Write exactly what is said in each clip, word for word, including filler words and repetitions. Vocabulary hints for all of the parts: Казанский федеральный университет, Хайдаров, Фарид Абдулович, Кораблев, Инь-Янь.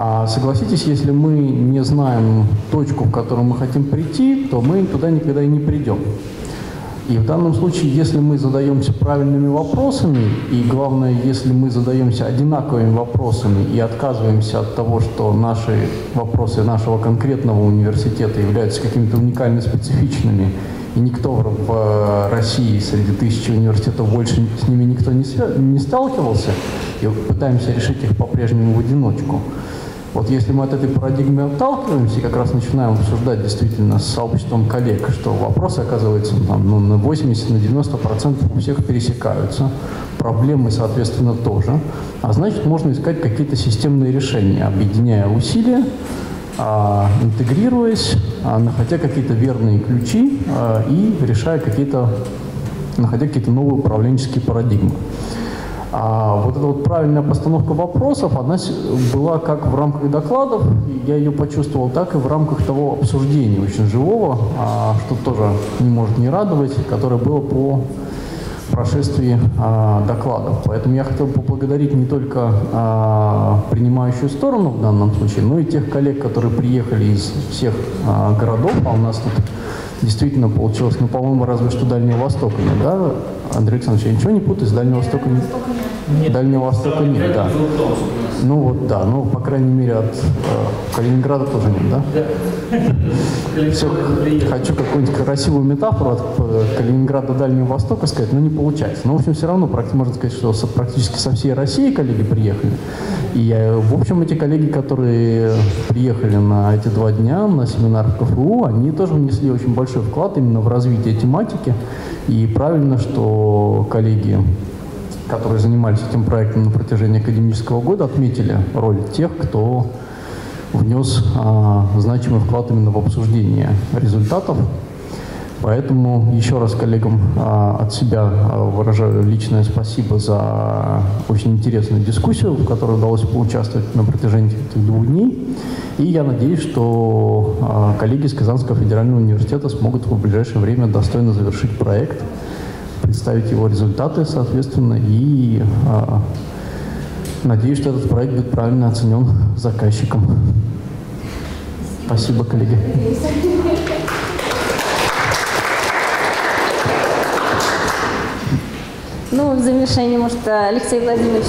А согласитесь, если мы не знаем точку, в которую мы хотим прийти, то мы туда никогда и не придем. И в данном случае, если мы задаемся правильными вопросами, и главное, если мы задаемся одинаковыми вопросами и отказываемся от того, что наши вопросы нашего конкретного университета являются какими-то уникально специфичными, и никто в России среди тысячи университетов больше с ними никто не, не сталкивался, и пытаемся решить их по-прежнему в одиночку. Вот если мы от этой парадигмы отталкиваемся и как раз начинаем обсуждать действительно с сообществом коллег, что вопросы, оказывается, там, ну, на восемьдесят-девяносто процентов у всех пересекаются, проблемы, соответственно, тоже, а значит, можно искать какие-то системные решения, объединяя усилия, интегрируясь, находя какие-то верные ключи и решая какие-то, находя какие-то новые управленческие парадигмы. А вот эта вот правильная постановка вопросов, она была как в рамках докладов, я ее почувствовал, так и в рамках того обсуждения очень живого, что тоже не может не радовать, которое было по прошествии докладов. Поэтому я хотел поблагодарить не только принимающую сторону в данном случае, но и тех коллег, которые приехали из всех городов, а у нас тут действительно получилось, ну, по-моему, разве что Дальнего Востока, да, Андрей Александрович, я ничего не путаю, с Дальнего Востока нет? Нет. Дальнего Востока нет, да. Ну вот, да, ну, по крайней мере, от э, Калининграда тоже нет, да? Да. Все, хочу какую-нибудь красивую метафору от Калининграда до Дальнего Востока сказать, но не получается. Но, в общем, все равно, можно сказать, что практически со всей России коллеги приехали. И, в общем, эти коллеги, которые приехали на эти два дня на семинар в КФУ, они тоже внесли очень большое вклад именно в развитие тематики. И правильно, что коллеги, которые занимались этим проектом на протяжении академического года, отметили роль тех, кто внес а, значимый вклад именно в обсуждение результатов. Поэтому еще раз коллегам а, от себя выражаю личное спасибо за очень интересную дискуссию, в которой удалось поучаствовать на протяжении этих двух дней. И я надеюсь, что а, коллеги из Казанского федерального университета смогут в ближайшее время достойно завершить проект, представить его результаты, соответственно, и а, надеюсь, что этот проект будет правильно оценен заказчиком. Спасибо, коллеги. Ну, в завершении, может, Алексей Владимирович,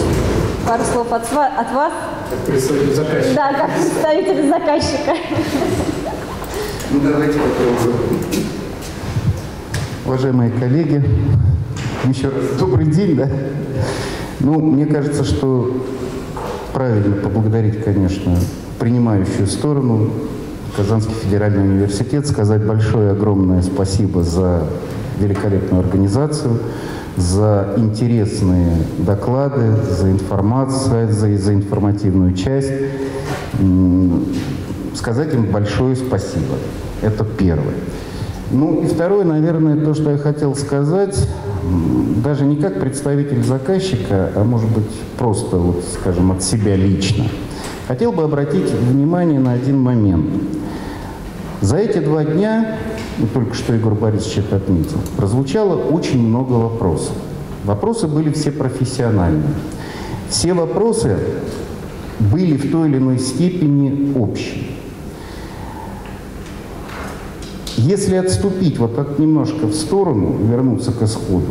пару слов от, от вас. Как представитель заказчика. Да, как представитель заказчика. Ну, давайте попробуем. Уважаемые коллеги, еще раз добрый день, да? Ну, мне кажется, что правильно поблагодарить, конечно, принимающую сторону, Казанский федеральный университет, сказать большое, огромное спасибо за великолепную организацию, за интересные доклады, за информацию, за, за информативную часть. Сказать им большое спасибо. Это первое. Ну и второе, наверное, то, что я хотел сказать, даже не как представитель заказчика, а может быть просто, вот, скажем, от себя лично. Хотел бы обратить внимание на один момент. За эти два дня, только что Егор Борисович это отметил, прозвучало очень много вопросов. Вопросы были все профессиональные. Все вопросы были в той или иной степени общие. Если отступить вот так немножко в сторону, вернуться к исходу,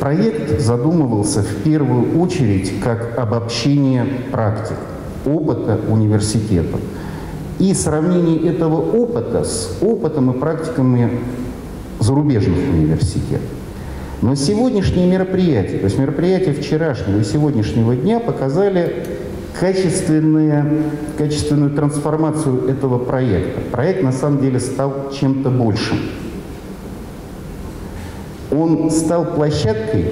проект задумывался в первую очередь как обобщение практик, опыта университетов и сравнение этого опыта с опытом и практиками зарубежных университетов. Но сегодняшние мероприятия, то есть мероприятия вчерашнего и сегодняшнего дня показали качественную, качественную трансформацию этого проекта. Проект на самом деле стал чем-то большим. Он стал площадкой,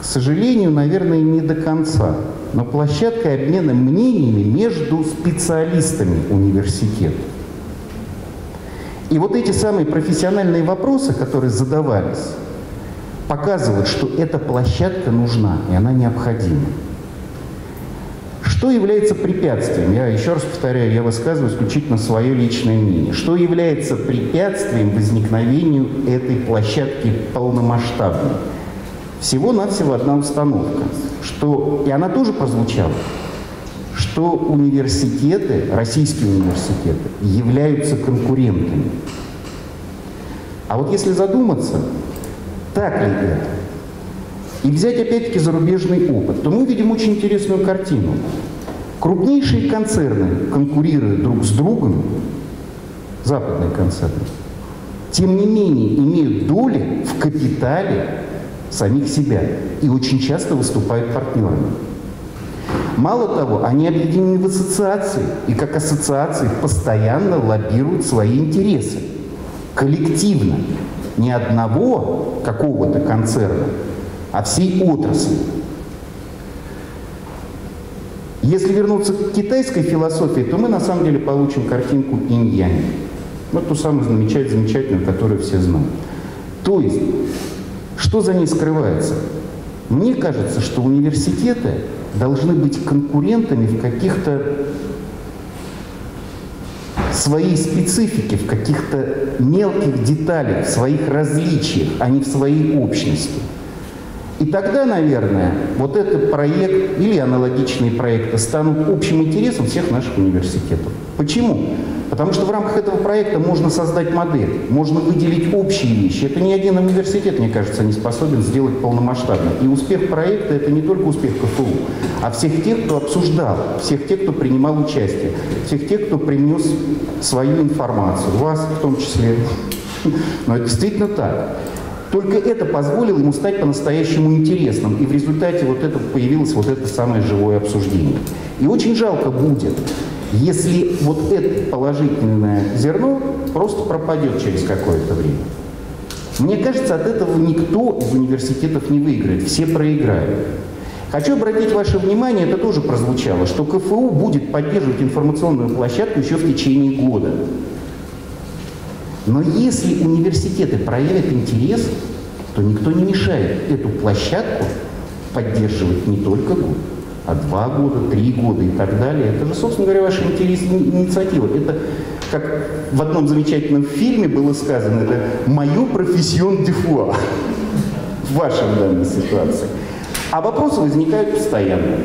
к сожалению, наверное, не до конца, но площадкой обмена мнениями между специалистами университета. И вот эти самые профессиональные вопросы, которые задавались, показывают, что эта площадка нужна, и она необходима. Что является препятствием? Я еще раз повторяю, я высказываю исключительно свое личное мнение. Что является препятствием возникновению этой площадки полномасштабной? Всего-навсего одна установка, что, и она тоже прозвучала, что университеты, российские университеты, являются конкурентами. А вот если задуматься, так ли это, и взять опять-таки зарубежный опыт, то мы видим очень интересную картину. Крупнейшие концерны конкурируют друг с другом, западные концерны, тем не менее имеют доли в капитале самих себя и очень часто выступают партнерами. Мало того, они объединены в ассоциации и как ассоциации постоянно лоббируют свои интересы. Коллективно. Не одного какого-то концерна, а всей отрасли. Если вернуться к китайской философии, то мы на самом деле получим картинку инь-янь. Вот ту самую замечательную, которую все знают. То есть, что за ней скрывается? Мне кажется, что университеты должны быть конкурентами в каких-то своей специфике, в каких-то мелких деталях, в своих различиях, а не в своей общности. И тогда, наверное, вот этот проект или аналогичные проекты станут общим интересом всех наших университетов. Почему? Потому что в рамках этого проекта можно создать модель, можно выделить общие вещи. Это ни один университет, мне кажется, не способен сделать полномасштабно. И успех проекта – это не только успех КФУ, а всех тех, кто обсуждал, всех тех, кто принимал участие, всех тех, кто принес свою информацию, вас в том числе. Но это действительно так. Только это позволило ему стать по-настоящему интересным, и в результате вот этого появилось вот это самое живое обсуждение. И очень жалко будет, если вот это положительное зерно просто пропадет через какое-то время. Мне кажется, от этого никто из университетов не выиграет, все проиграют. Хочу обратить ваше внимание, это тоже прозвучало, что КФУ будет поддерживать информационную площадку еще в течение года. Но если университеты проявят интерес, то никто не мешает эту площадку поддерживать не только год, а два года, три года и так далее. Это же, собственно говоря, ваша интересная инициатива. Это, как в одном замечательном фильме было сказано, это «моё профессион де фуа» в вашей данной ситуации. А вопросы возникают постоянно.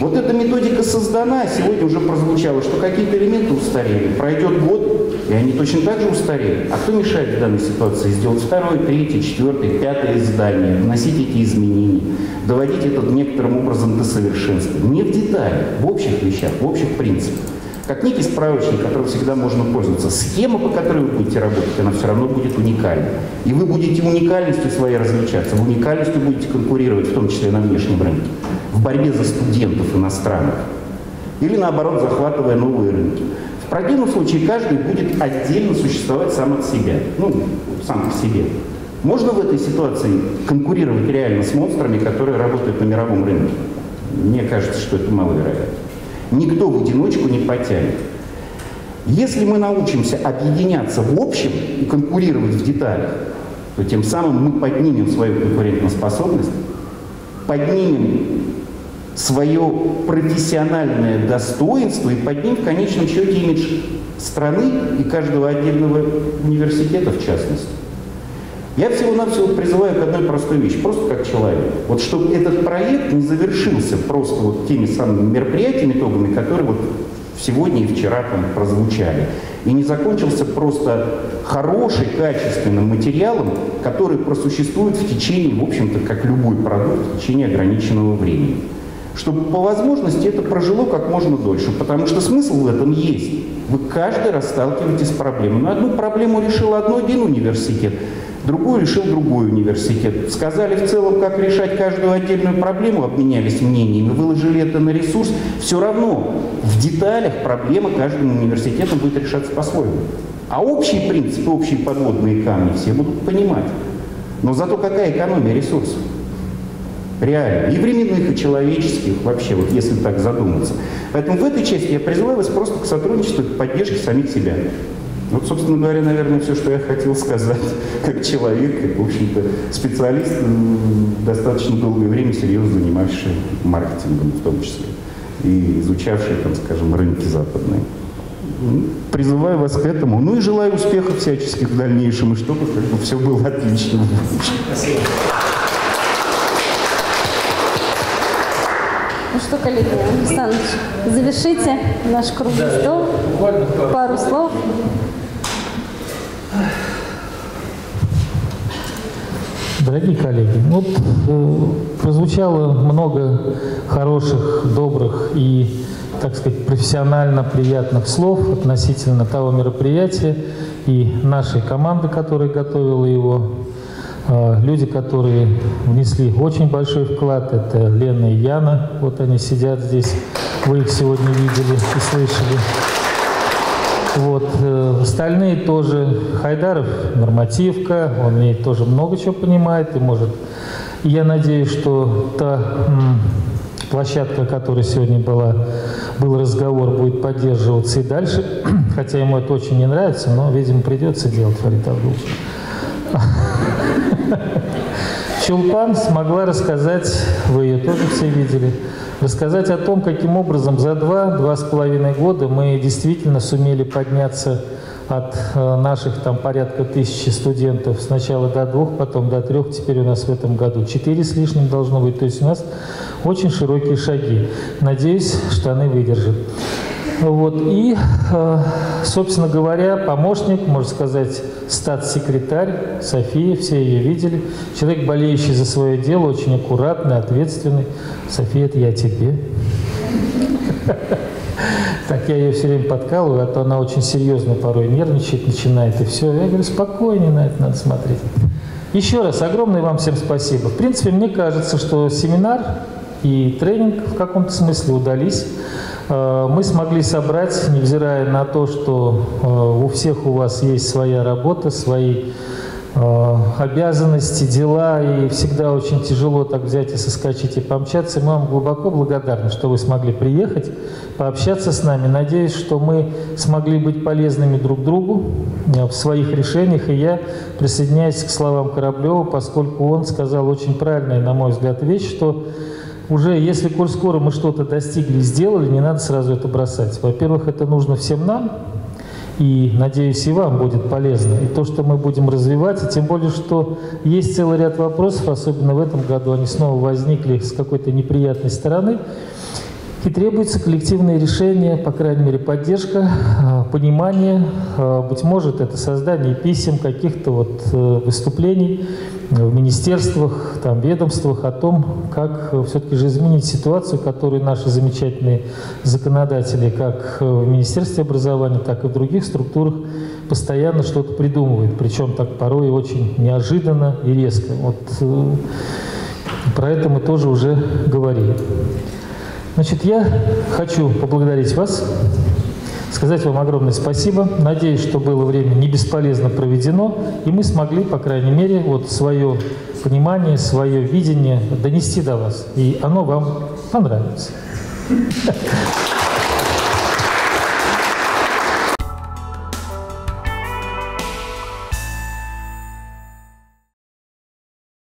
Вот эта методика создана, сегодня уже прозвучало, что какие-то элементы устарели. Пройдет год, и они точно так же устарели. А кто мешает в данной ситуации сделать второе, третье, четвертое, пятое издание, вносить эти изменения, доводить это некоторым образом до совершенства? Не в деталях, в общих вещах, в общих принципах. Как некий справочник, которым всегда можно пользоваться. Схема, по которой вы будете работать, она все равно будет уникальна. И вы будете уникальностью своей различаться, вы уникальностью будете конкурировать, в том числе на внешнем рынке. В борьбе за студентов иностранных, или наоборот, захватывая новые рынки. В противном случае каждый будет отдельно существовать сам от себя, ну, сам по себе. Можно в этой ситуации конкурировать реально с монстрами, которые работают на мировом рынке? Мне кажется, что это маловероятно. Никто в одиночку не потянет. Если мы научимся объединяться в общем и конкурировать в деталях, то тем самым мы поднимем свою конкурентоспособность, поднимем свое профессиональное достоинство и под ним в конечном счете имидж страны и каждого отдельного университета в частности. Я всего-навсего призываю к одной простой вещи, просто как человек. Вот чтобы этот проект не завершился просто вот теми самыми мероприятиями, итогами, которые вот сегодня и вчера там прозвучали, и не закончился просто хорошим, качественным материалом, который просуществует в течение, в общем-то, как любой продукт, в течение ограниченного времени. Чтобы по возможности это прожило как можно дольше, потому что смысл в этом есть. Вы каждый раз сталкиваетесь с проблемой. Но одну проблему решил один университет, другую решил другой университет. Сказали в целом, как решать каждую отдельную проблему, обменялись мнениями, выложили это на ресурс. Все равно в деталях проблема каждым университетом будет решаться по-своему. А общие принципы, общие подводные камни все будут понимать. Но зато какая экономия ресурсов? Реально. И временных, и человеческих, вообще, вот если так задуматься. Поэтому в этой части я призываю вас просто к сотрудничеству, к поддержке самих себя. Вот, собственно говоря, наверное, все, что я хотел сказать, как человек, как, в общем-то, специалист, достаточно долгое время серьезно занимавший маркетингом в том числе, и изучавший, там, скажем, рынки западные. Призываю вас к этому. Ну и желаю успехов всяческих в дальнейшем, и чтобы как бы все было отлично. Спасибо. Ну что, коллеги, Александрович, завершите наш круглый да, стол. Буквально пару, пару слов. Дорогие коллеги, вот э, прозвучало много хороших, добрых и, так сказать, профессионально приятных слов относительно того мероприятия и нашей команды, которая готовила его. Э, люди, которые внесли очень большой вклад, это Лена и Яна, вот они сидят здесь, вы их сегодня видели и слышали. Вот. Остальные тоже. Хайдаров нормативка, он в ней тоже много чего понимает и может. И я надеюсь, что та м, площадка, о которой сегодня была, был разговор, будет поддерживаться и дальше. Хотя ему это очень не нравится, но, видимо, придется делать, Фарид Абдулович. Чулпан смогла рассказать, вы ее тоже все видели, рассказать о том, каким образом за два-два с половиной года мы действительно сумели подняться от наших там порядка тысячи студентов сначала до двух, потом до трех, теперь у нас в этом году четыре с лишним должно быть, то есть у нас очень широкие шаги. Надеюсь, штаны выдержат. Вот. И, собственно говоря, помощник, можно сказать, статс-секретарь София, все ее видели. Человек, болеющий за свое дело, очень аккуратный, ответственный. София, это я тебе. Так я ее все время подкалываю, а то она очень серьезно порой нервничает, начинает и все. Я говорю, спокойнее на это надо смотреть. Еще раз огромное вам всем спасибо. В принципе, мне кажется, что семинар и тренинг в каком-то смысле удались. Мы смогли собрать, невзирая на то, что у всех у вас есть своя работа, свои обязанности, дела, и всегда очень тяжело так взять и соскочить и помчаться. Мы вам глубоко благодарны, что вы смогли приехать, пообщаться с нами. Надеюсь, что мы смогли быть полезными друг другу в своих решениях, и я присоединяюсь к словам Кораблева, поскольку он сказал очень правильную, на мой взгляд, вещь, что уже, если коль скоро мы что-то достигли и сделали, не надо сразу это бросать. Во-первых, это нужно всем нам, и, надеюсь, и вам будет полезно. И то, что мы будем развивать, и тем более, что есть целый ряд вопросов, особенно в этом году, они снова возникли с какой-то неприятной стороны, и требуется коллективное решение, по крайней мере, поддержка, понимание, быть может, это создание писем, каких-то вот выступлений в министерствах, там, ведомствах о том, как все-таки же изменить ситуацию, которую наши замечательные законодатели как в Министерстве образования, так и в других структурах постоянно что-то придумывают, причем так порой очень неожиданно и резко. Вот про это мы тоже уже говорили. Значит, я хочу поблагодарить вас, сказать вам огромное спасибо. Надеюсь, что было время не бесполезно проведено, и мы смогли, по крайней мере, вот свое понимание, свое видение донести до вас, и оно вам понравится.